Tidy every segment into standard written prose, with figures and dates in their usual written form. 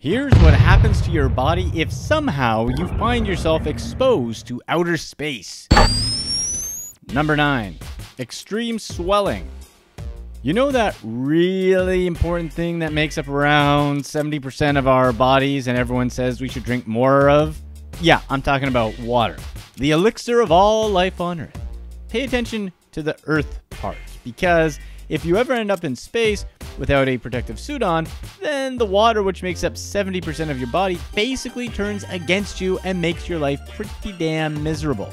Here's what happens to your body if somehow you find yourself exposed to outer space. Number 9. Extreme swelling. You know that really important thing that makes up around 70% of our bodies and everyone says we should drink more of? Yeah, I'm talking about water. The elixir of all life on Earth. Pay attention to the Earth part, because if you ever end up in space without a protective suit on, then the water, which makes up 70% of your body, basically turns against you and makes your life pretty damn miserable.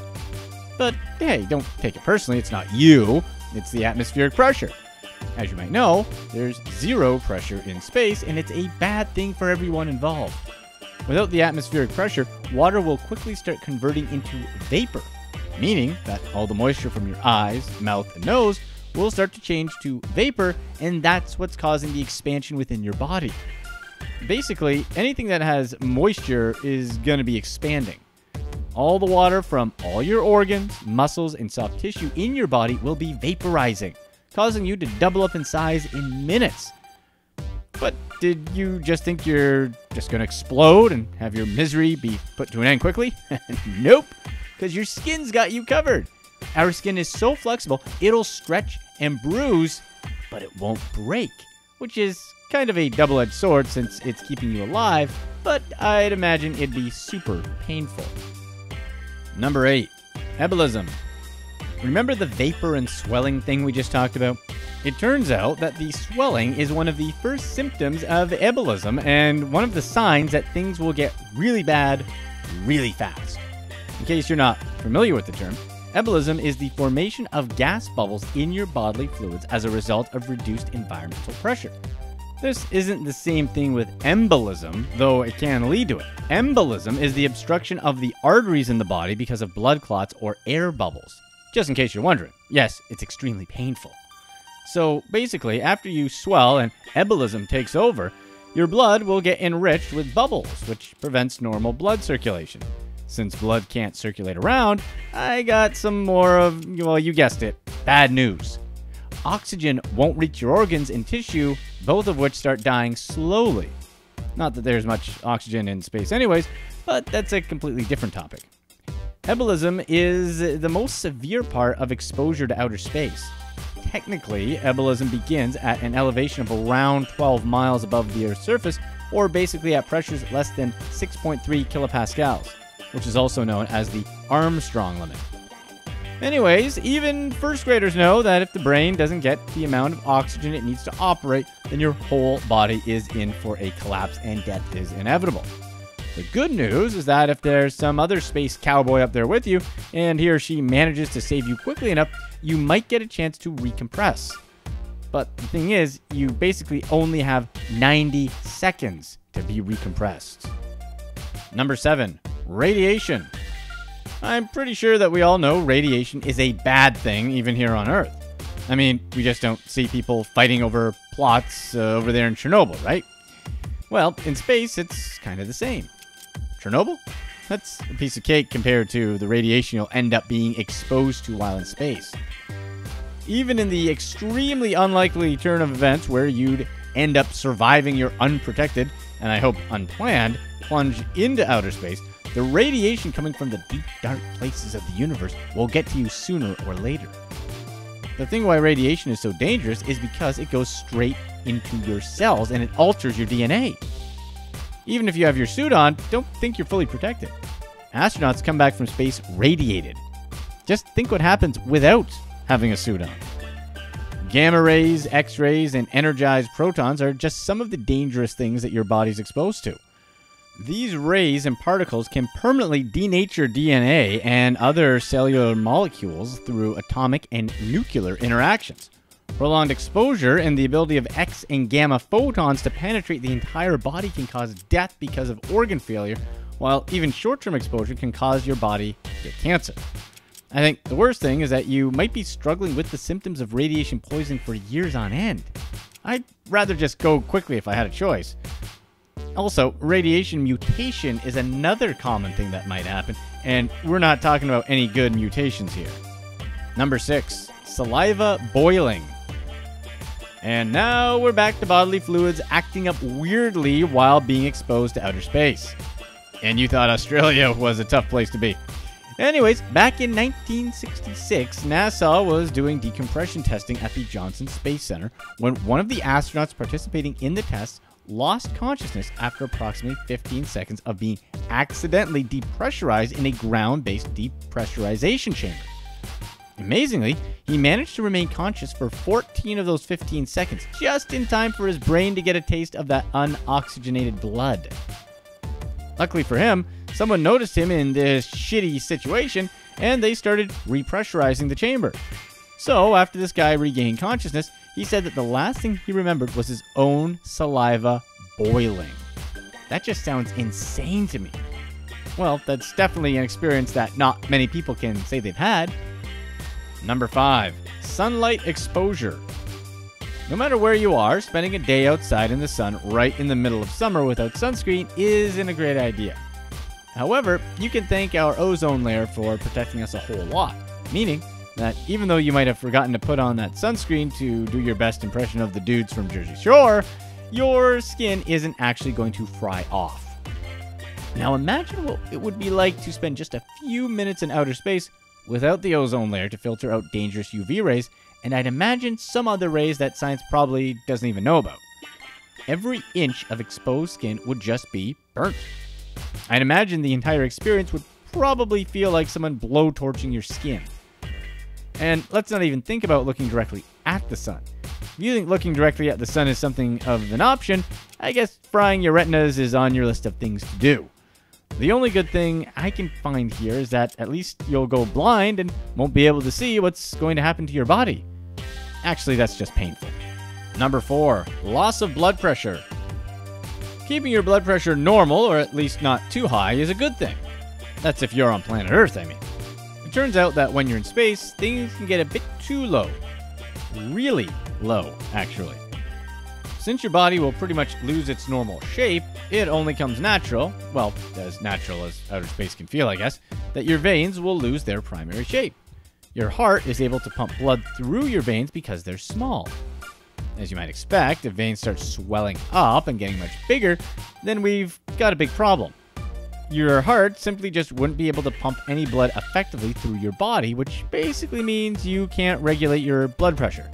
But hey, don't take it personally, it's not you, it's the atmospheric pressure. As you might know, there's zero pressure in space, and it's a bad thing for everyone involved. Without the atmospheric pressure, water will quickly start converting into vapor, meaning that all the moisture from your eyes, mouth, and nose will start to change to vapor, and that's what's causing the expansion within your body. Basically, anything that has moisture is going to be expanding. All the water from all your organs, muscles, and soft tissue in your body will be vaporizing, causing you to double up in size in minutes. But did you just think you're just going to explode and have your misery be put to an end quickly? Nope, because your skin's got you covered. Our skin is so flexible, it'll stretch and bruise, but it won't break, which is kind of a double-edged sword since it's keeping you alive, but I'd imagine it'd be super painful. Number 8, embolism. Remember the vapor and swelling thing we just talked about? It turns out that the swelling is one of the first symptoms of embolism and one of the signs that things will get really bad really fast. In case you're not familiar with the term, embolism is the formation of gas bubbles in your bodily fluids as a result of reduced environmental pressure. This isn't the same thing with embolism, though it can lead to it. Embolism is the obstruction of the arteries in the body because of blood clots or air bubbles. Just in case you're wondering, yes, it's extremely painful. So basically, after you swell and embolism takes over, your blood will get enriched with bubbles, which prevents normal blood circulation. Since blood can't circulate around, I got some more of, well, you guessed it, bad news. Oxygen won't reach your organs and tissue, both of which start dying slowly. Not that there's much oxygen in space anyways, but that's a completely different topic. Embolism is the most severe part of exposure to outer space. Technically, embolism begins at an elevation of around 12 miles above the Earth's surface, or basically at pressures less than 6.3 kilopascals. Which is also known as the Armstrong Limit. Anyways, even first graders know that if the brain doesn't get the amount of oxygen it needs to operate, then your whole body is in for a collapse and death is inevitable. The good news is that if there's some other space cowboy up there with you, and he or she manages to save you quickly enough, you might get a chance to recompress. But the thing is, you basically only have 90 seconds to be recompressed. Number 7. Radiation. I'm pretty sure that we all know radiation is a bad thing even here on Earth. I mean, we just don't see people fighting over plots over there in Chernobyl, right? Well, in space, it's kind of the same. Chernobyl? That's a piece of cake compared to the radiation you'll end up being exposed to while in space. Even in the extremely unlikely turn of events where you'd end up surviving your unprotected, and I hope unplanned, plunge into outer space, the radiation coming from the deep, dark places of the universe will get to you sooner or later. The thing why radiation is so dangerous is because it goes straight into your cells and it alters your DNA. Even if you have your suit on, don't think you're fully protected. Astronauts come back from space radiated. Just think what happens without having a suit on. Gamma rays, X-rays, and energized protons are just some of the dangerous things that your body's exposed to. These rays and particles can permanently denature DNA and other cellular molecules through atomic and nuclear interactions. Prolonged exposure and the ability of X and gamma photons to penetrate the entire body can cause death because of organ failure, while even short-term exposure can cause your body to get cancer. I think the worst thing is that you might be struggling with the symptoms of radiation poisoning for years on end. I'd rather just go quickly if I had a choice. Also, radiation mutation is another common thing that might happen, and we're not talking about any good mutations here. Number 6, saliva boiling. And now we're back to bodily fluids acting up weirdly while being exposed to outer space. And you thought Australia was a tough place to be. Anyways, back in 1966, NASA was doing decompression testing at the Johnson Space Center when one of the astronauts participating in the tests lost consciousness after approximately 15 seconds of being accidentally depressurized in a ground-based depressurization chamber. Amazingly, he managed to remain conscious for 14 of those 15 seconds, just in time for his brain to get a taste of that unoxygenated blood. Luckily for him, someone noticed him in this shitty situation, and they started repressurizing the chamber. So, after this guy regained consciousness, he said that the last thing he remembered was his own saliva boiling. That just sounds insane to me. Well, that's definitely an experience that not many people can say they've had. Number 5. Sunlight exposure. No matter where you are, spending a day outside in the sun right in the middle of summer without sunscreen isn't a great idea. However, you can thank our ozone layer for protecting us a whole lot, meaning that even though you might have forgotten to put on that sunscreen to do your best impression of the dudes from Jersey Shore, your skin isn't actually going to fry off. Now imagine what it would be like to spend just a few minutes in outer space without the ozone layer to filter out dangerous UV rays, and I'd imagine some other rays that science probably doesn't even know about. Every inch of exposed skin would just be burnt. I'd imagine the entire experience would probably feel like someone blowtorching your skin. And let's not even think about looking directly at the sun. If you think looking directly at the sun is something of an option, I guess frying your retinas is on your list of things to do. The only good thing I can find here is that at least you'll go blind and won't be able to see what's going to happen to your body. Actually, that's just painful. Number 4. Loss of blood pressure. Keeping your blood pressure normal, or at least not too high, is a good thing. That's if you're on planet Earth, I mean. It turns out that when you're in space, things can get a bit too low. Really low, actually. Since your body will pretty much lose its normal shape, it only comes natural, well, as natural as outer space can feel, I guess, that your veins will lose their primary shape. Your heart is able to pump blood through your veins because they're small. As you might expect, if veins start swelling up and getting much bigger, then we've got a big problem. Your heart simply just wouldn't be able to pump any blood effectively through your body, which basically means you can't regulate your blood pressure.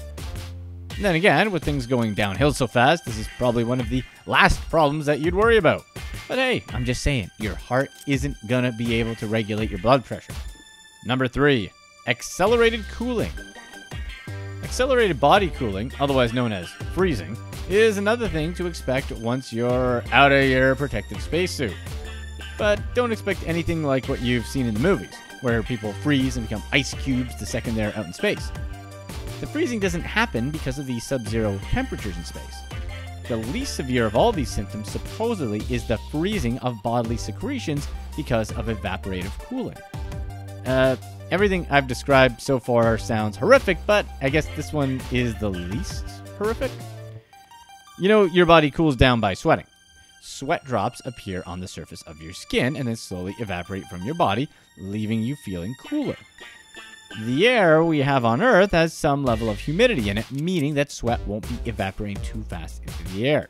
Then again, with things going downhill so fast, this is probably one of the last problems that you'd worry about. But hey, I'm just saying, your heart isn't gonna be able to regulate your blood pressure. Number 3, accelerated cooling. Accelerated body cooling, otherwise known as freezing, is another thing to expect once you're out of your protective spacesuit. But don't expect anything like what you've seen in the movies, where people freeze and become ice cubes the second they're out in space. The freezing doesn't happen because of the sub-zero temperatures in space. The least severe of all these symptoms supposedly is the freezing of bodily secretions because of evaporative cooling. Everything I've described so far sounds horrific, but I guess this one is the least horrific. You know, your body cools down by sweating. Sweat drops appear on the surface of your skin and then slowly evaporate from your body, leaving you feeling cooler. The air we have on Earth has some level of humidity in it, meaning that sweat won't be evaporating too fast into the air.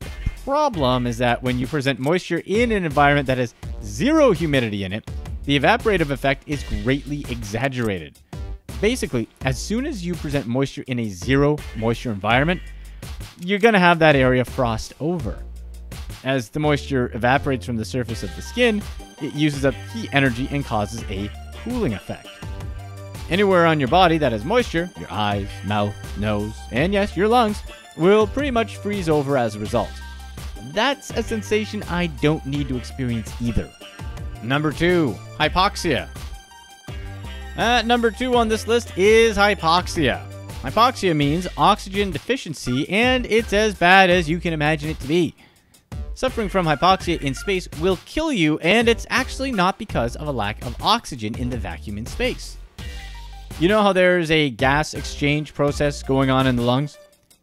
The problem is that when you present moisture in an environment that has zero humidity in it, the evaporative effect is greatly exaggerated. Basically, as soon as you present moisture in a zero moisture environment, you're going to have that area frost over. As the moisture evaporates from the surface of the skin, it uses up heat energy and causes a cooling effect. Anywhere on your body that has moisture, your eyes, mouth, nose, and yes, your lungs, will pretty much freeze over as a result. That's a sensation I don't need to experience either. Number 2, hypoxia. At number 2 on this list is hypoxia. Hypoxia means oxygen deficiency, and it's as bad as you can imagine it to be. Suffering from hypoxia in space will kill you, and it's actually not because of a lack of oxygen in the vacuum in space. You know how there's a gas exchange process going on in the lungs?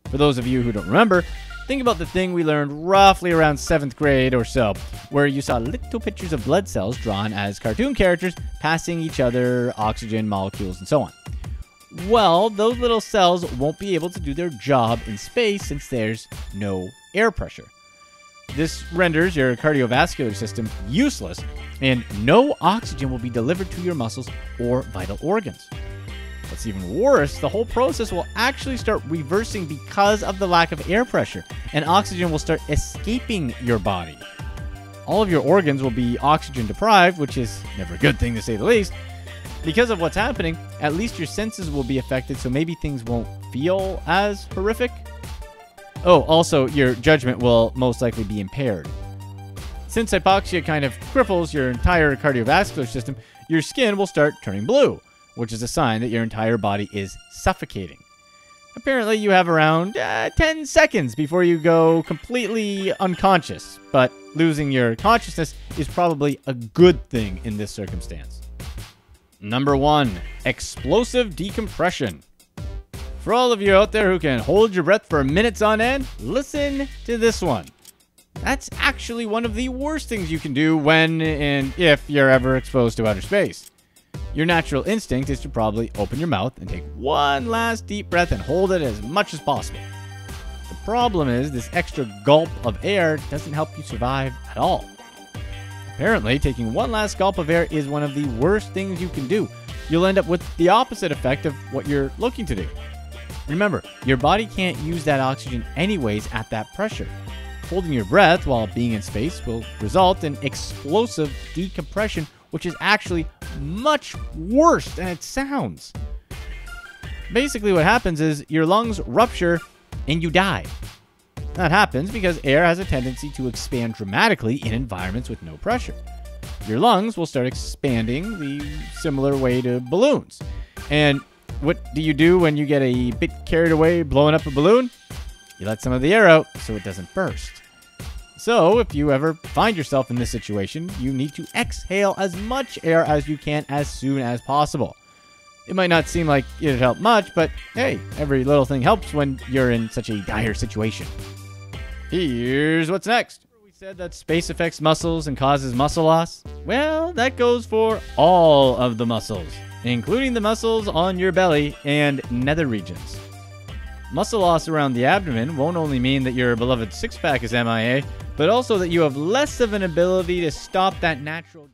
For those of you who don't remember, think about the thing we learned roughly around 7th grade or so, where you saw little pictures of blood cells drawn as cartoon characters passing each other oxygen molecules and so on. Well, those little cells won't be able to do their job in space since there's no air pressure. This renders your cardiovascular system useless, and no oxygen will be delivered to your muscles or vital organs. What's even worse, the whole process will actually start reversing because of the lack of air pressure, and oxygen will start escaping your body. All of your organs will be oxygen deprived, which is never a good thing to say the least. Because of what's happening, at least your senses will be affected, so maybe things won't feel as horrific. Oh, also, your judgment will most likely be impaired. Since hypoxia kind of cripples your entire cardiovascular system, your skin will start turning blue, which is a sign that your entire body is suffocating. Apparently, you have around 10 seconds before you go completely unconscious, but losing your consciousness is probably a good thing in this circumstance. Number 1, explosive decompression. For all of you out there who can hold your breath for minutes on end, listen to this one. That's actually one of the worst things you can do when and if you're ever exposed to outer space. Your natural instinct is to probably open your mouth and take one last deep breath and hold it as much as possible. The problem is this extra gulp of air doesn't help you survive at all. Apparently, taking one last gulp of air is one of the worst things you can do. You'll end up with the opposite effect of what you're looking to do. Remember, your body can't use that oxygen anyways at that pressure. Holding your breath while being in space will result in explosive decompression, which is actually much worse than it sounds. Basically, what happens is your lungs rupture and you die. That happens because air has a tendency to expand dramatically in environments with no pressure. Your lungs will start expanding the similar way to balloons. And what do you do when you get a bit carried away blowing up a balloon? You let some of the air out so it doesn't burst. So if you ever find yourself in this situation, you need to exhale as much air as you can as soon as possible. It might not seem like it'd help much, but hey, every little thing helps when you're in such a dire situation. Here's what's next. We said that space affects muscles and causes muscle loss. Well, that goes for all of the muscles, including the muscles on your belly and nether regions. Muscle loss around the abdomen won't only mean that your beloved six-pack is MIA, but also that you have less of an ability to stop that natural